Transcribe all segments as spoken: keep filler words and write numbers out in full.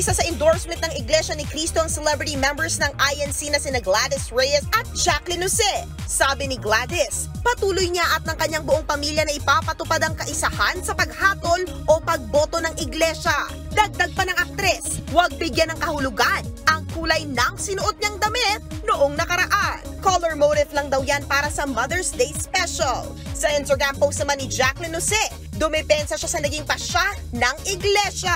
Isa sa endorsement ng Iglesia ni Cristo ang celebrity members ng I N C na sina Gladys Reyes at Jacqueline Jose. Sabi ni Gladys, patuloy niya at ng kanyang buong pamilya na ipapatupad ang kaisahan sa paghatol o pagboto ng Iglesia. Dagdag pa ng aktres, huwag bigyan ng kahulugan ang kulay ng sinuot niyang damit noong nakaraan. Color motive lang daw yan para sa Mother's Day special. Sa Instagram post naman ni Jacqueline Jose, dumepensa siya sa naging pasya ng Iglesia.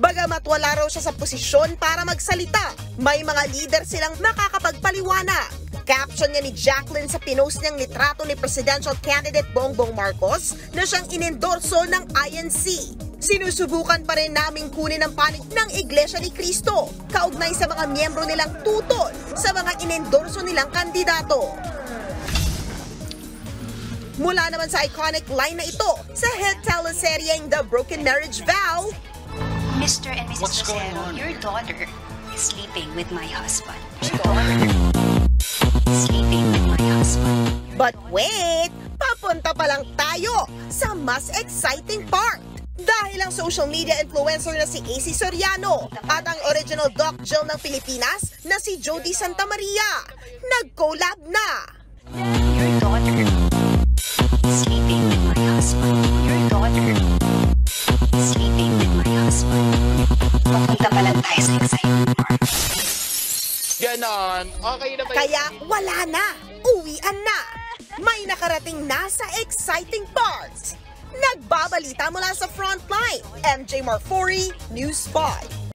Bagamat wala raw siya sa posisyon para magsalita, may mga leader silang nakakapagpaliwanag. Caption niya ni Jacqueline sa pinost niyang litrato ni presidential candidate Bongbong Marcos na siyang inendorso ng I N C. Sinusubukan pa rin naming kunin ang panig ng Iglesia ni Cristo, kaugnay sa mga miyembro nilang tutol sa mga inendorso nilang kandidato. Mula naman sa iconic line na ito, sa hit teleseryeng The Broken Marriage Vow, Mister and Missus Jose, your daughter is sleeping with my husband. Your daughter is sleeping with my husband. But wait, papunta pa lang tayo sa mas exciting part. Dahil ang social media influencer na si A C Soriano at ang original Doc Jill ng Pilipinas na si Jody Santa Maria, nag-collab na. Your daughter is sleeping with my husband. Your daughter is sleeping with my husband. Ganon. Okay na ba? Kaya wala na. Uwian na. May nakarating na sa exciting parts. Nagbabalita mula sa Frontline, M J Marfori, News five.